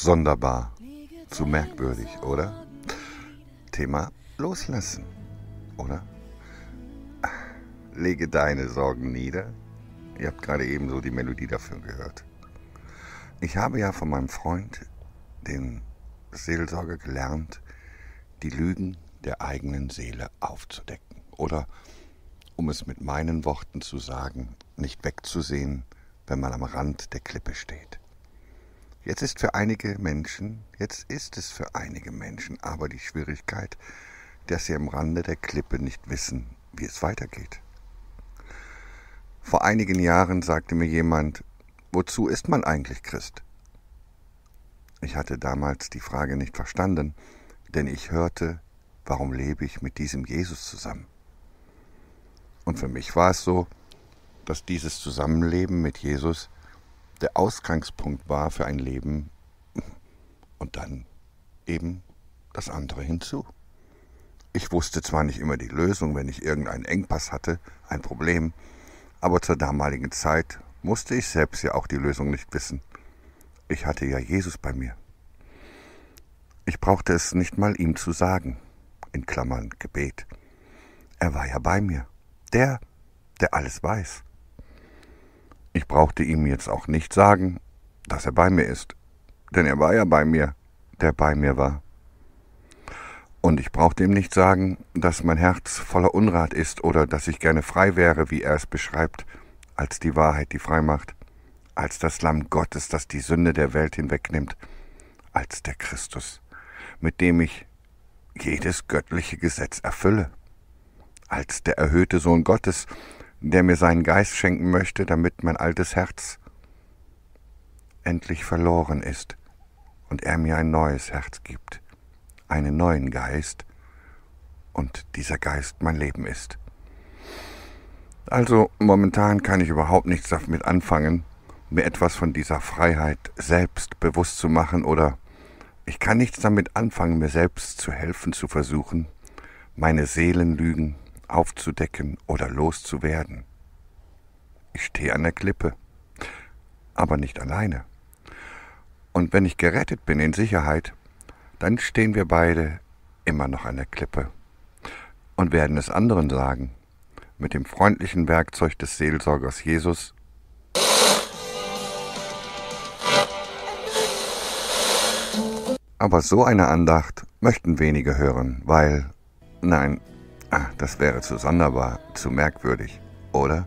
sonderbar, zu merkwürdig, oder? Thema loslassen, oder? Lege deine Sorgen nieder. Ihr habt gerade eben so die Melodie dafür gehört. Ich habe ja von meinem Freund, dem Seelsorger, gelernt, die Lügen der eigenen Seele aufzudecken. Oder, um es mit meinen Worten zu sagen, nicht wegzusehen, wenn man am Rand der Klippe steht. Jetzt ist es für einige Menschen aber die Schwierigkeit, dass sie am Rande der Klippe nicht wissen, wie es weitergeht. Vor einigen Jahren sagte mir jemand, wozu ist man eigentlich Christ? Ich hatte damals die Frage nicht verstanden, denn ich hörte, warum lebe ich mit diesem Jesus zusammen? Und für mich war es so, dass dieses Zusammenleben mit Jesus der Ausgangspunkt war für ein Leben und dann eben das andere hinzu. Ich wusste zwar nicht immer die Lösung, wenn ich irgendeinen Engpass hatte, ein Problem, aber zur damaligen Zeit musste ich selbst ja auch die Lösung nicht wissen. Ich hatte ja Jesus bei mir. Ich brauchte es nicht mal ihm zu sagen, in Klammern Gebet. Er war ja bei mir, der alles weiß. Ich brauchte ihm jetzt auch nicht sagen, dass er bei mir ist, denn er war ja bei mir, der bei mir war. Und ich brauchte ihm nicht sagen, dass mein Herz voller Unrat ist oder dass ich gerne frei wäre, wie er es beschreibt, als die Wahrheit, die frei macht, als das Lamm Gottes, das die Sünde der Welt hinwegnimmt, als der Christus, mit dem ich jedes göttliche Gesetz erfülle, als der erhöhte Sohn Gottes, der mir seinen Geist schenken möchte, damit mein altes Herz endlich verloren ist und er mir ein neues Herz gibt, einen neuen Geist und dieser Geist mein Leben ist. Also momentan kann ich überhaupt nichts damit anfangen, mir etwas von dieser Freiheit selbst bewusst zu machen oder ich kann nichts damit anfangen, mir selbst zu helfen, zu versuchen, meine Seelenlügen aufzudecken oder loszuwerden. Ich stehe an der Klippe, aber nicht alleine. Und wenn ich gerettet bin in Sicherheit, dann stehen wir beide immer noch an der Klippe und werden es anderen sagen, mit dem freundlichen Werkzeug des Seelsorgers Jesus. Aber so eine Andacht möchten wenige hören, weil, nein, das wäre zu sonderbar, zu merkwürdig, oder?